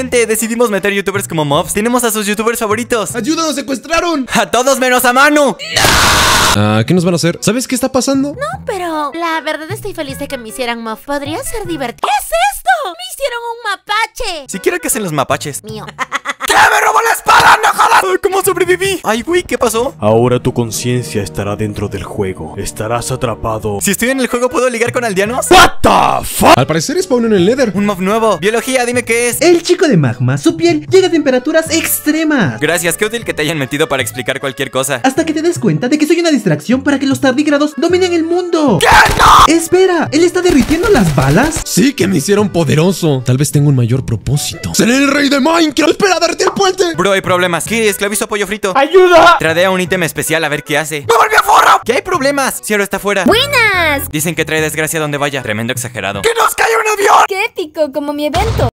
gente, decidimos meter youtubers como Mobs. Tenemos a sus youtubers favoritos. ¡Ayuda, nos secuestraron! ¡A todos menos a Manu! ¡No! ¿Qué nos van a hacer? ¿Sabes qué está pasando? No, pero la verdad estoy feliz de que me hicieran Mob. Podría ser divertido. ¿Qué es esto? ¡Me hicieron un mapache! Siquiera que hacen los mapaches. Mío. ¡Que me robó la espada! ¡No jodas! ¿Cómo sobreviví? Ay, güey, ¿qué pasó? Ahora tu conciencia estará dentro del juego. Estarás atrapado. Si estoy en el juego, ¿puedo ligar con aldeanos? ¿What the fuck? Al parecer spawnó en el Nether. Un mob nuevo. Biología, dime qué es. El chico de magma. Su piel llega a temperaturas extremas. Gracias, qué útil que te hayan metido para explicar cualquier cosa. Hasta que te des cuenta de que soy una distracción para que los tardígrados dominen el mundo. ¿Qué? ¡No! Espera, ¿él está derritiendo las balas? Sí, que me hicieron poderoso. Tal vez tengo un mayor propósito. ¡Seré el rey de Minecraft! ¡Espera, darte el puente! Bro, hay problemas. ¿Qué? Esclavizo pollo frito. ¡Ayuda! Tradea un ítem especial a ver qué hace. ¡Me volví a forro! ¡Que hay problemas! Cielo está fuera. ¡Buenas! Dicen que trae desgracia donde vaya. Tremendo exagerado. ¡Que nos cae un avión! ¡Qué épico! Como mi evento.